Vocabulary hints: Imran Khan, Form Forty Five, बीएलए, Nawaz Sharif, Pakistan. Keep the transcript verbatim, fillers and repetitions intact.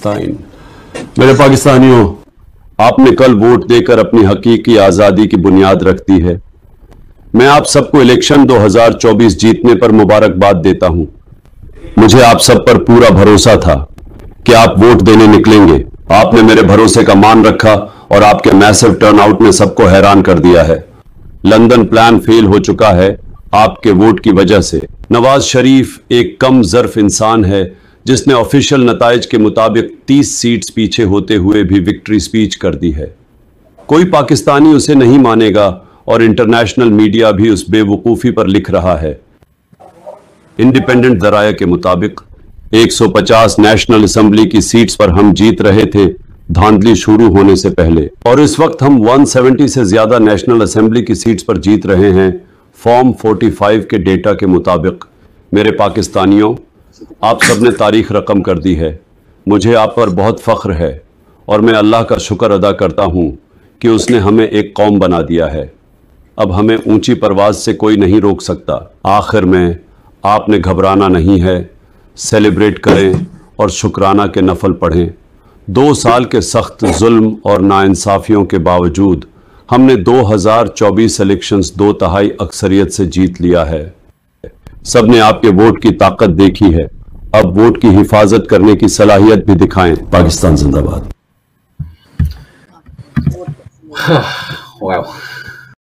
नस्ताइन। मेरे पाकिस्तानियों, आपने कल वोट देकर अपनी हकीकी आज़ादी की बुनियाद रख दी है। मैं आप सबको इलेक्शन दो हज़ार चौबीस जीतने पर मुबारकबाद देता हूं। मुझे आप सब पर पूरा भरोसा था कि आप वोट देने निकलेंगे। आपने मेरे भरोसे का मान रखा और आपके मैसिव टर्नआउट ने सबको हैरान कर दिया है। लंदन प्लान फेल हो चुका है आपके वोट की वजह से। नवाज शरीफ एक कम ज़र्फ इंसान है जिसने ऑफिशियल नताइज के मुताबिक तीस सीट्स पीछे होते हुए भी विक्ट्री स्पीच कर दी है। कोई पाकिस्तानी उसे नहीं मानेगा और इंटरनेशनल मीडिया भी उस बेवकूफ़ी पर लिख रहा है। इंडिपेंडेंट ज़राया के मुताबिक एक सौ पचास नेशनल असम्बली की सीट्स पर हम जीत रहे थे धांधली शुरू होने से पहले, और इस वक्त हम एक सौ सत्तर से ज़्यादा नेशनल असम्बली की सीट्स पर जीत रहे हैं। फॉर्म फोर्टी फाइव के डेटा के मुताबिक मेरे पाकिस्तानियों, आप सबने तारीख रकम कर दी है। मुझे आप पर बहुत फ़ख्र है और मैं अल्लाह का शुक्र अदा करता हूँ कि उसने हमें एक कौम बना दिया है। अब हमें ऊंची परवाज़ से कोई नहीं रोक सकता। आखिर में आपने घबराना नहीं है। सेलिब्रेट करें और शुक्राना के नफल पढ़ें। दो साल के सख्त जुल्म और नाइंसाफ़ियों के बावजूद हमने दो हज़ार चौबीस इलेक्शंस दो तिहाई अक्सरियत से जीत लिया है। सबने आपके वोट की ताकत देखी है। अब वोट की हिफाजत करने की सलाहियत भी दिखाएं। पाकिस्तान जिंदाबाद।